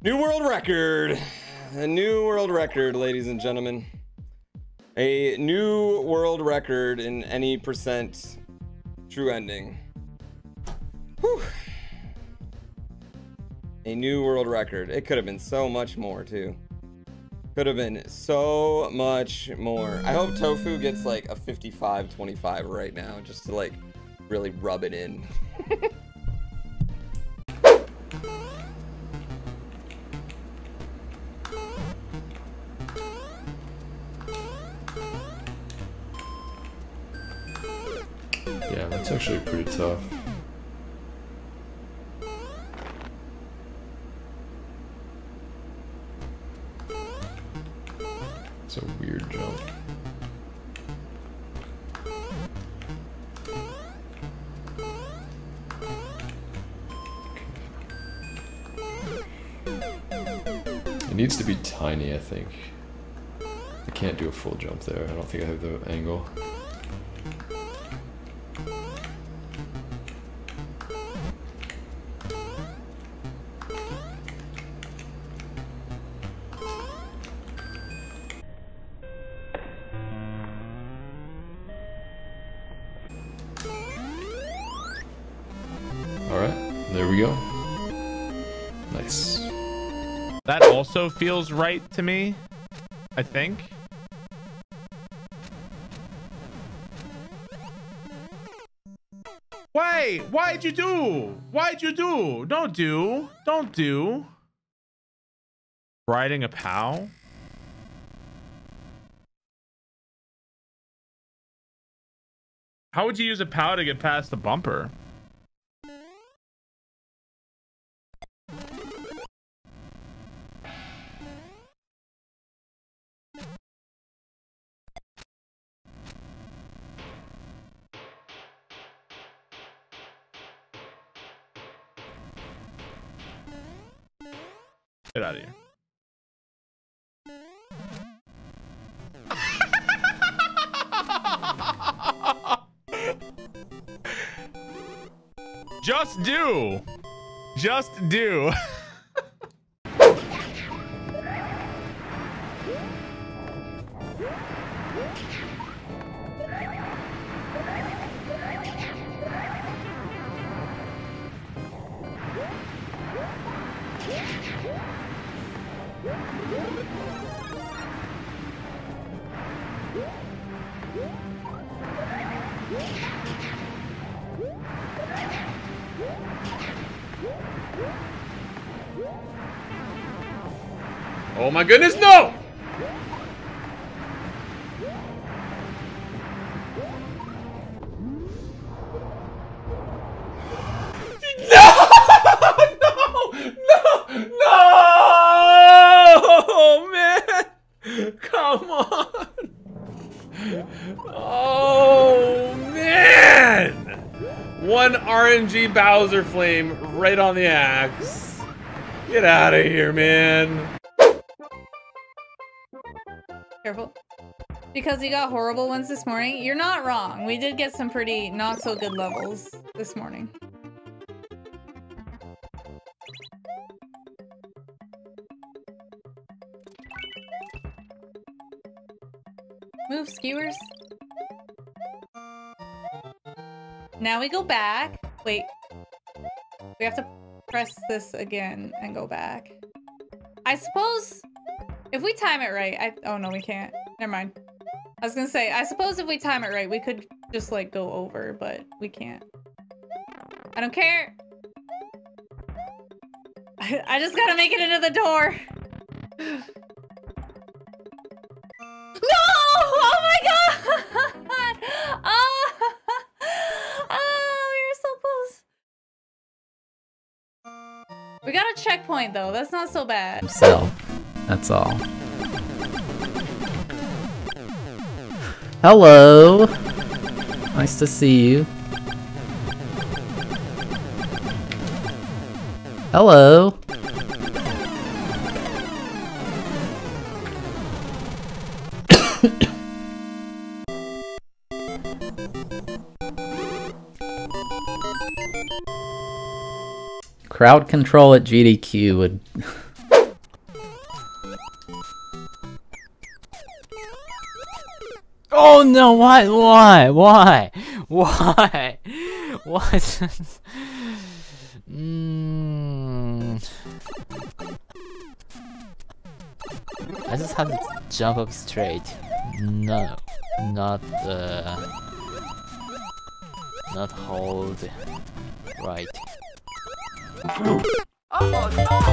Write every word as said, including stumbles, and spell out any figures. New world record. A new world record, ladies and gentlemen. A new world record in any percent true ending. Whew. A new world record. It could have been so much more too. Could have been so much more. I hope Tofu gets like a fifty-five twenty-five right now just to like really rub it in. Yeah, that's actually pretty tough. It's a weird jump. It needs to be tiny, I think. I can't do a full jump there. I don't think I have the angle. There we go. Nice. That also feels right to me, I think. Why? Why'd you do? Why'd you do? Don't do. Don't do. Riding a pal? How would you use a pal to get past the bumper? Get out of here. Just do. Just do. Oh my goodness, no! Come on! Oh man! One R N G Bowser flame right on the axe. Get out of here, man. Careful. Because you got horrible ones this morning, you're not wrong. We did get some pretty not so good levels this morning. Move skewers. Now we go back. Wait. We have to press this again and go back. I suppose if we time it right, I oh no, we can't. Never mind. I was gonna say, I suppose if we time it right, we could just like go over, but we can't. I don't care. I, I just gotta make it into the door. We got a checkpoint though, that's not so bad. Himself. That's all. Hello! Nice to see you. Hello! Crowd control at G D Q would Oh no, why, why, why, why, what? mm. I just have to jump up straight. No, not, uh, not hold right. Oh, no.